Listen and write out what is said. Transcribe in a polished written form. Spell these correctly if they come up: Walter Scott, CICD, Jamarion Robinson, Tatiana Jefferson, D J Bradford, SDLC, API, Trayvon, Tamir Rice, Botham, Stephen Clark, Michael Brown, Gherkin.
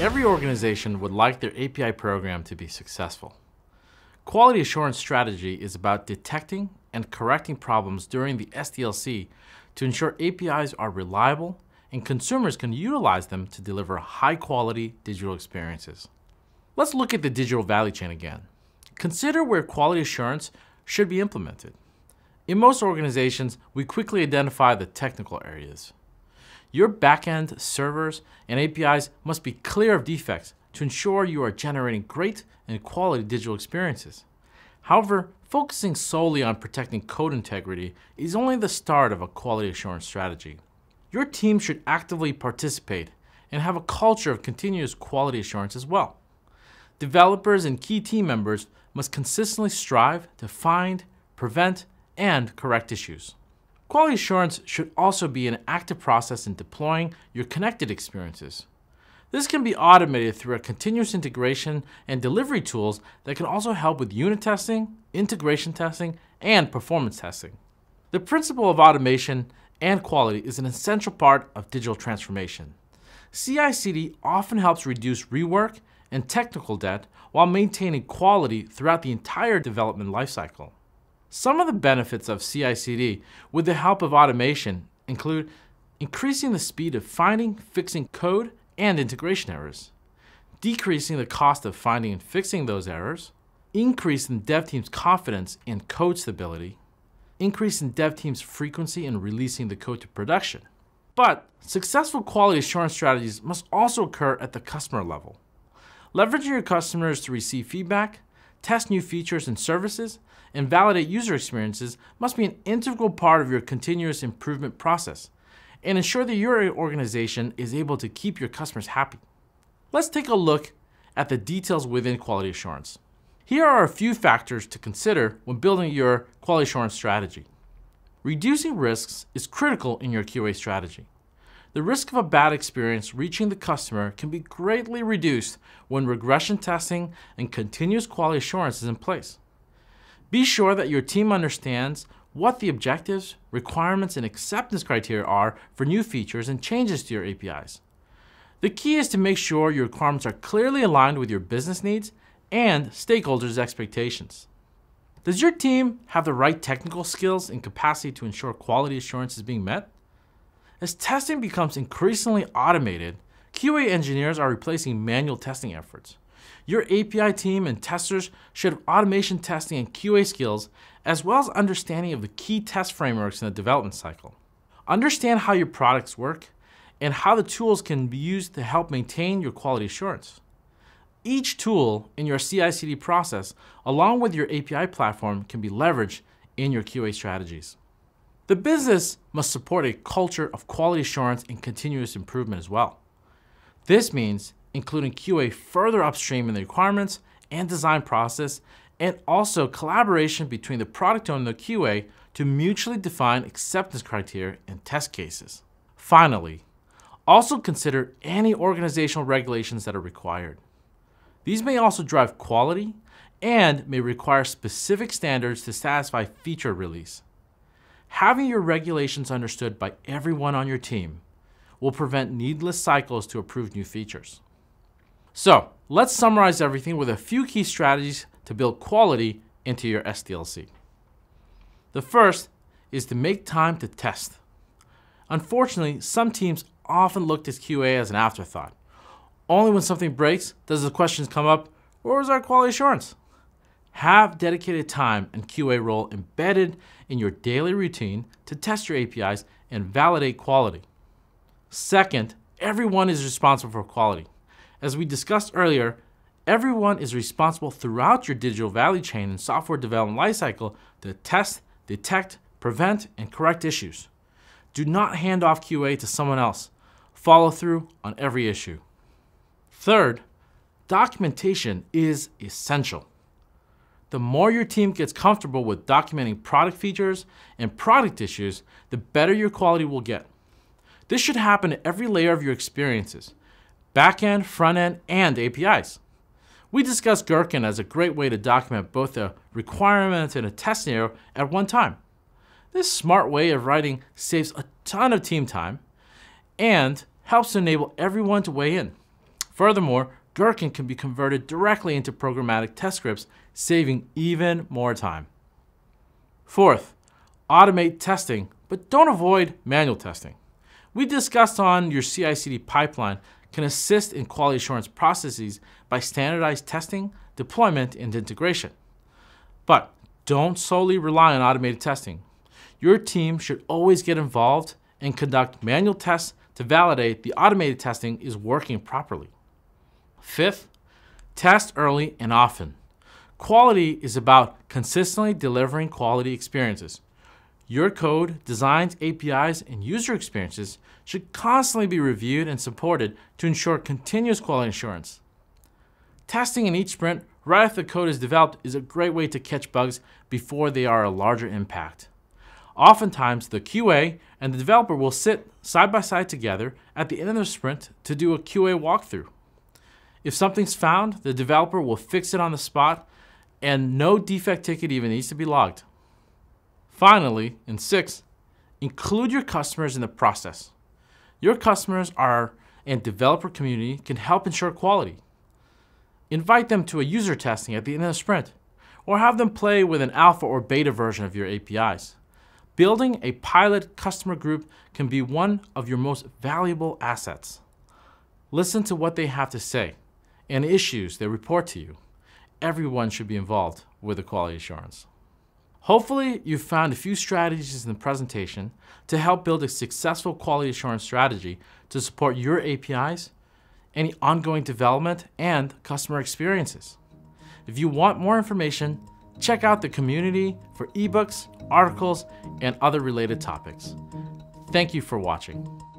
Every organization would like their API program to be successful. Quality assurance strategy is about detecting and correcting problems during the SDLC to ensure APIs are reliable and consumers can utilize them to deliver high-quality digital experiences. Let's look at the digital value chain again. Consider where quality assurance should be implemented. In most organizations, we quickly identify the technical areas. Your backend, servers, and APIs must be clear of defects to ensure you are generating great and quality digital experiences. However, focusing solely on protecting code integrity is only the start of a quality assurance strategy. Your team should actively participate and have a culture of continuous quality assurance as well. Developers and key team members must consistently strive to find, prevent, and correct issues. Quality assurance should also be an active process in deploying your connected experiences. This can be automated through a continuous integration and delivery tools that can also help with unit testing, integration testing, and performance testing. The principle of automation and quality is an essential part of digital transformation. CICD often helps reduce rework and technical debt while maintaining quality throughout the entire development lifecycle. Some of the benefits of CICD with the help of automation include increasing the speed of finding, fixing code, and integration errors, decreasing the cost of finding and fixing those errors, increasing dev team's confidence in code stability, increasing dev team's frequency in releasing the code to production. But successful quality assurance strategies must also occur at the customer level. Leveraging your customers to receive feedback, test new features and services, and validate user experiences must be an integral part of your continuous improvement process and ensure that your organization is able to keep your customers happy. Let's take a look at the details within quality assurance. Here are a few factors to consider when building your quality assurance strategy. Reducing risks is critical in your QA strategy. The risk of a bad experience reaching the customer can be greatly reduced when regression testing and continuous quality assurance is in place. Be sure that your team understands what the objectives, requirements, and acceptance criteria are for new features and changes to your APIs. The key is to make sure your requirements are clearly aligned with your business needs and stakeholders' expectations. Does your team have the right technical skills and capacity to ensure quality assurance is being met? As testing becomes increasingly automated, QA engineers are replacing manual testing efforts. Your API team and testers should have automation testing and QA skills, as well as understanding of the key test frameworks in the development cycle. Understand how your products work and how the tools can be used to help maintain your quality assurance. Each tool in your CI/CD process, along with your API platform, can be leveraged in your QA strategies. The business must support a culture of quality assurance and continuous improvement as well. This means including QA further upstream in the requirements and design process, and also collaboration between the product owner and the QA to mutually define acceptance criteria and test cases. Finally, also consider any organizational regulations that are required. These may also drive quality and may require specific standards to satisfy feature release. Having your regulations understood by everyone on your team will prevent needless cycles to approve new features. So let's summarize everything with a few key strategies to build quality into your SDLC. The first is to make time to test. Unfortunately, some teams often looked at QA as an afterthought. Only when something breaks does the questions come up, where is our quality assurance? Have dedicated time and QA role embedded in your daily routine to test your APIs and validate quality. Second, everyone is responsible for quality. As we discussed earlier, everyone is responsible throughout your digital value chain and software development lifecycle to test, detect, prevent, and correct issues. Do not hand off QA to someone else. Follow through on every issue. Third, documentation is essential. The more your team gets comfortable with documenting product features and product issues, the better your quality will get. This should happen at every layer of your experiences: backend, frontend, and APIs. We discussed Gherkin as a great way to document both a requirement and a test scenario at one time. This smart way of writing saves a ton of team time and helps to enable everyone to weigh in. Furthermore, Gherkin can be converted directly into programmatic test scripts, saving even more time. Fourth, automate testing, but don't avoid manual testing. We discussed on your CICD pipeline can assist in quality assurance processes by standardized testing, deployment, and integration. But don't solely rely on automated testing. Your team should always get involved and conduct manual tests to validate the automated testing is working properly. Fifth, test early and often. Quality is about consistently delivering quality experiences. Your code, designs, APIs, and user experiences should constantly be reviewed and supported to ensure continuous quality assurance. Testing in each sprint right after the code is developed is a great way to catch bugs before they are a larger impact. Oftentimes, the QA and the developer will sit side by side together at the end of the sprint to do a QA walkthrough. If something's found, the developer will fix it on the spot, and no defect ticket even needs to be logged. Finally, and sixth, include your customers in the process. Your customers and developer community can help ensure quality. Invite them to a user testing at the end of the sprint, or have them play with an alpha or beta version of your APIs. Building a pilot customer group can be one of your most valuable assets. Listen to what they have to say and issues they report to you. Everyone should be involved with the quality assurance. Hopefully, you've found a few strategies in the presentation to help build a successful quality assurance strategy to support your APIs, any ongoing development, and customer experiences. If you want more information, check out the community for ebooks, articles, and other related topics. Thank you for watching.